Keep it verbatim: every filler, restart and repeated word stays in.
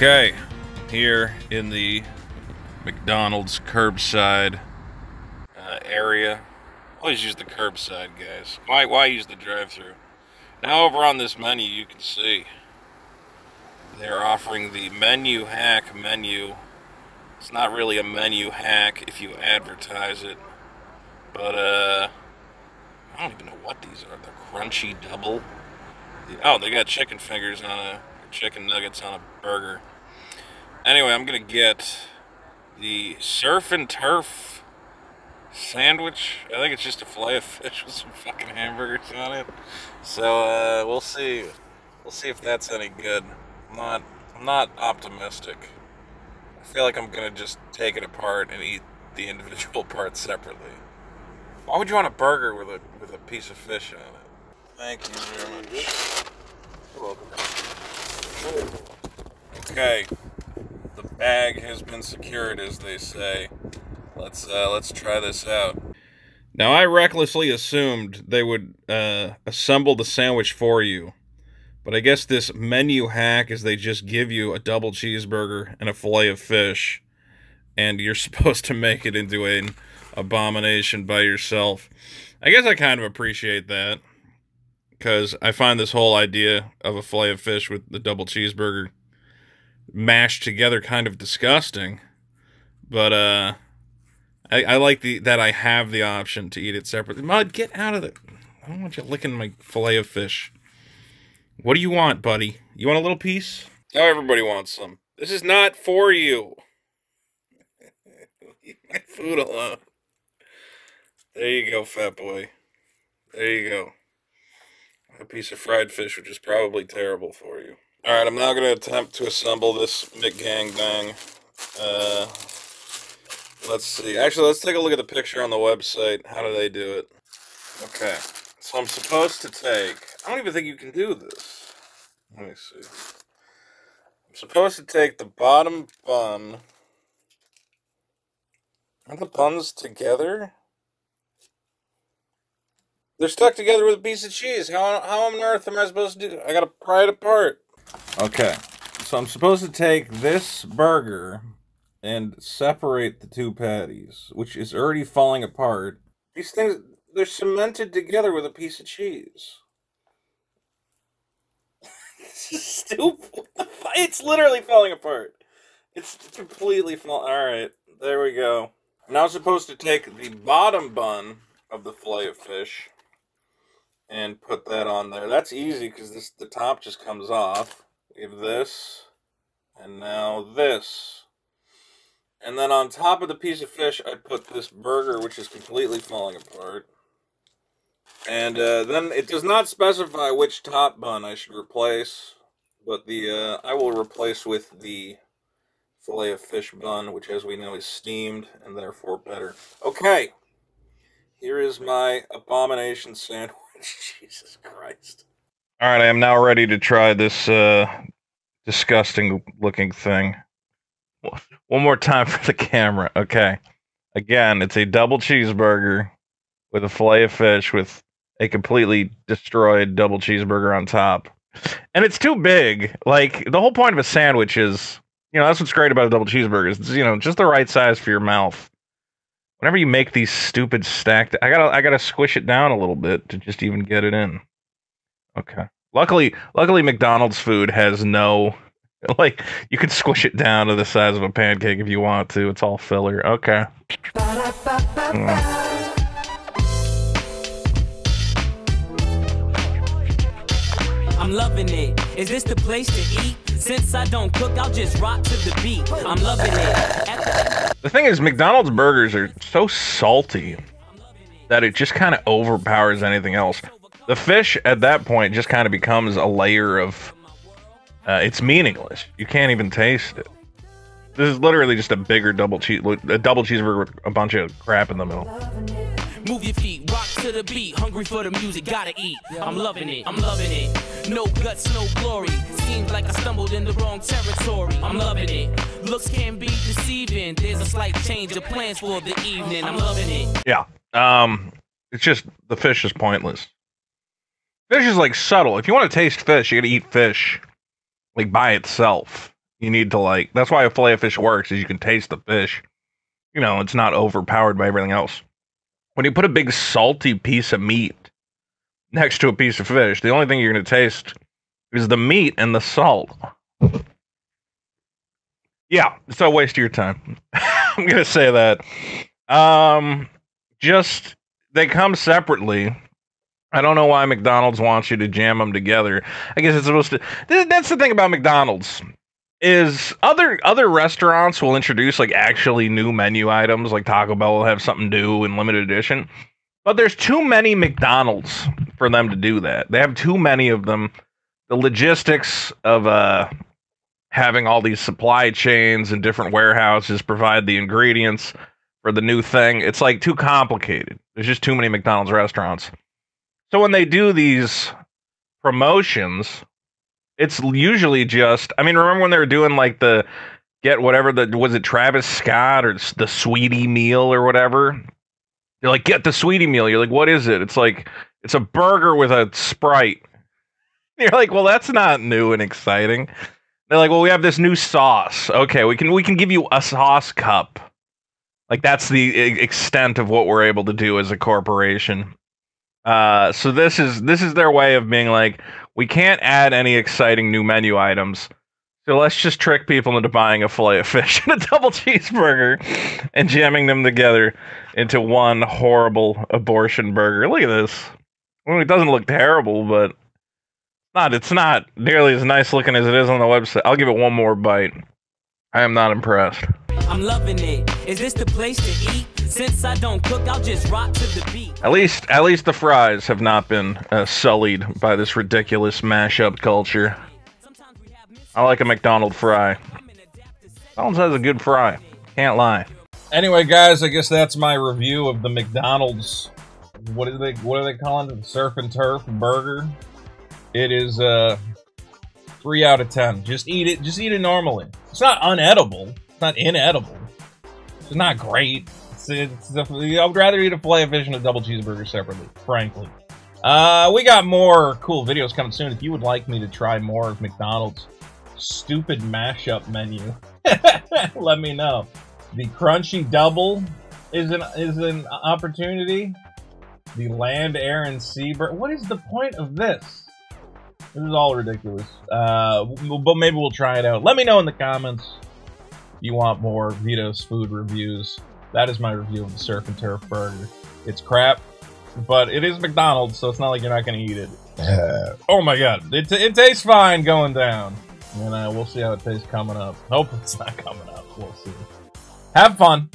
Okay, here in the McDonald's curbside uh, area. Always use the curbside, guys. Why, why use the drive-thru? Now over on this menu, you can see they're offering the menu hack menu. It's not really a menu hack if you advertise it, but uh, I don't even know what these are. The crunchy double. Oh, they got chicken fingers on a chicken nuggets on a burger. Anyway, I'm gonna get the Surf and Turf sandwich. I think it's just a Filet-O-Fish with some fucking hamburgers on it. So uh, we'll see. We'll see if that's any good. I'm not. I'm not optimistic. I feel like I'm gonna just take it apart and eat the individual parts separately. Why would you want a burger with a with a piece of fish on it? Thank you very much. You're welcome. Okay, the bag has been secured, as they say. Let's uh, let's try this out. Now, I recklessly assumed they would uh, assemble the sandwich for you, but I guess this menu hack is they just give you a double cheeseburger and a fillet of fish, and you're supposed to make it into an abomination by yourself. I guess I kind of appreciate that, because I find this whole idea of a fillet of fish with the double cheeseburger mashed together kind of disgusting. But uh, I, I like the that I have the option to eat it separately. Mud, get out of the... I don't want you licking my fillet of fish. What do you want, buddy? You want a little piece? Oh, everybody wants some. This is not for you. Leave my food alone. There you go, fat boy. There you go. A piece of fried fish, which is probably terrible for you. All right, I'm now going to attempt to assemble this McGangbang. Uh, let's see. Actually, let's take a look at the picture on the website. How do they do it? Okay, so I'm supposed to take... I don't even think you can do this. Let me see. I'm supposed to take the bottom bun. Aren't the buns together? They're stuck together with a piece of cheese. How, how on earth am I supposed to do? I gotta pry it apart. Okay, so I'm supposed to take this burger and separate the two patties, which is already falling apart. These things, they're cemented together with a piece of cheese. This is stupid. It's literally falling apart. It's completely falling. Alright, there we go. I'm now supposed to take the bottom bun of the fillet of fish and put that on there. That's easy because this the top just comes off. We have this, and now this. And then on top of the piece of fish, I put this burger, which is completely falling apart. And uh, then it does not specify which top bun I should replace, but the uh, I will replace with the fillet of fish bun, which as we know is steamed and therefore better. Okay, here is my abomination sandwich. Jesus Christ. All right, I am now ready to try this uh, disgusting-looking thing. One more time for the camera. Okay. Again, it's a double cheeseburger with a fillet of fish with a completely destroyed double cheeseburger on top. And it's too big. Like, the whole point of a sandwich is, you know, that's what's great about a double cheeseburger. It's, you know, just the right size for your mouth. Whenever you make these stupid stacked, I gotta, I gotta squish it down a little bit to just even get it in. Okay. Luckily, luckily McDonald's food has no, like, you can squish it down to the size of a pancake if you want to. It's all filler. Okay. Mm. I'm loving it. Is this the place to eat? Since I don't cook, I'll just rock to the beat. I'm loving it. At the, the thing is, McDonald's burgers are so salty that it just kind of overpowers anything else. The fish at that point just kind of becomes a layer of... Uh, it's meaningless. You can't even taste it. This is literally just a bigger double cheese, a double cheeseburger with a bunch of crap in the middle. Move your feet, rock to the beat, hungry for the music, gotta eat. I'm loving it, I'm loving it. No guts, no glory. Seems like I stumbled in the wrong territory. I'm loving it. Looks can be deceiving. There's a slight change of plans for the evening. I'm loving it. Yeah. Um it's just the fish is pointless. Fish is like subtle. If you want to taste fish, you gotta eat fish like by itself. You need to like, that's why a Filet-O-Fish works, is you can taste the fish. You know, it's not overpowered by everything else. When you put a big salty piece of meat next to a piece of fish, the only thing you're going to taste is the meat and the salt. Yeah, it's a waste of your time. I'm going to say that. Um, just, they come separately. I don't know why McDonald's wants you to jam them together. I guess it's supposed to... That's the thing about McDonald's. Is other other restaurants will introduce like actually new menu items, like Taco Bell will have something new and limited edition, but there's too many McDonald's for them to do that. They have too many of them. The logistics of uh, having all these supply chains and different warehouses provide the ingredients for the new thing, it's like too complicated. There's just too many McDonald's restaurants. So when they do these promotions, it's usually just, I mean, remember when they were doing like the, get whatever the, was it Travis Scott or the Sweetie Meal or whatever? They're like, get the Sweetie Meal. You're like, what is it? It's like, it's a burger with a Sprite. You're like, well, that's not new and exciting. They're like, well, we have this new sauce. Okay, we can, we can give you a sauce cup. Like that's the extent of what we're able to do as a corporation. Uh, so this is, this is their way of being like, we can't add any exciting new menu items, so let's just trick people into buying a Filet-O-Fish and a double cheeseburger and jamming them together into one horrible abortion burger. Look at this. Well, it doesn't look terrible, but not, it's not nearly as nice looking as it is on the website. I'll give it one more bite. I am not impressed. I'm loving it. Is this the place to eat? Since I don't cook, I'll just rock to the beat. At least, at least the fries have not been uh, sullied by this ridiculous mashup culture. I like a McDonald's fry. McDonald's has a good fry. Can't lie. Anyway, guys, I guess that's my review of the McDonald's. What are they? What are they calling it? The Surf and Turf Burger. It is uh, three out of ten. Just eat it. Just eat it normally. It's not unedible. It's not inedible. It's not great. It's definitely, I'd rather eat a Filet-O-Fish and a double cheeseburger separately, frankly. Uh, we got more cool videos coming soon. If you would like me to try more of McDonald's stupid mashup menu, let me know. The crunchy double is an is an opportunity. The land, air, and sea burger. What is the point of this? This is all ridiculous. Uh, but maybe we'll try it out. Let me know in the comments if you want more Vito's food reviews. That is my review of the Surf and Turf Burger. It's crap, but it is McDonald's, so it's not like you're not going to eat it. Uh, oh my god, it, t it tastes fine going down. And uh, we'll see how it tastes coming up. Hope it's not coming up. We'll see. Have fun.